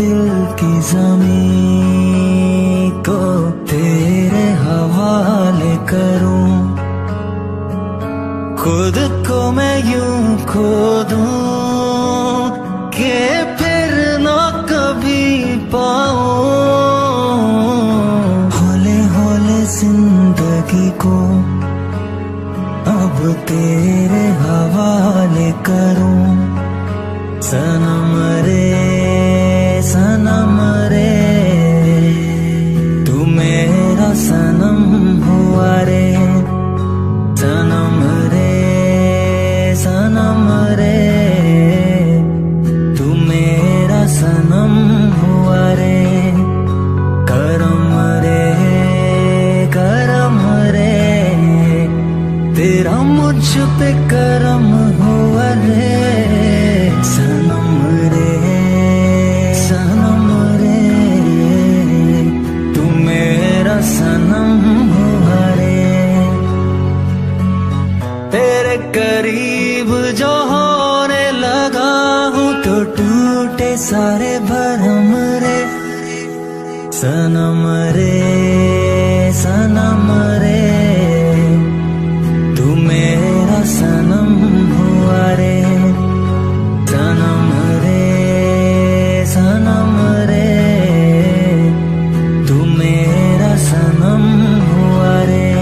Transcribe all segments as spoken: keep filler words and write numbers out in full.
दिल की ज़मीं को तेरे हवाले करूं, खुद को मैं यूं खो दूं कि फिर न कभी पाऊं। होले होले जिंदगी को अब तेरे हवाले करूं। सनम रे सनम रे तू मेरा सनम हुआ रे। सनम रे सनम रे तू मेरा सनम हुआ रे। करम रे करम रे तेरा मुझ पे करम हुआ रे। सनम रे सनम रे तू मेरा सनम हुआ रे। तेरे करीब जो होने लगा हूँ तो टूटे सारे भरम रे। सनम रे सनम रे तू मेरा सनम हुआ रे। सनम रे तू मेरा सनम हुआ रे।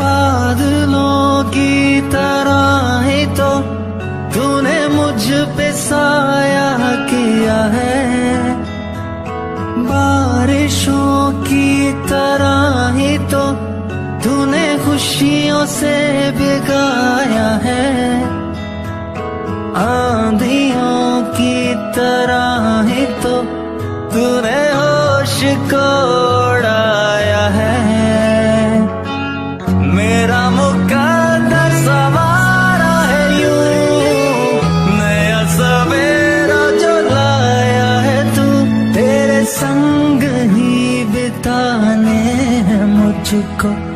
बादलों की तरह ही तो तूने मुझ पे साया किया है, बारिशों की तरह ही तो तूने खुशियों से भिगाया है, आंधियों की तरह ही तो तूने होश को उड़ाया है। मेरा मुकद्दर सवारा है यूं, नया सवेरा जो लाया है तू। तेरे संग ही बिताने हैं मुझको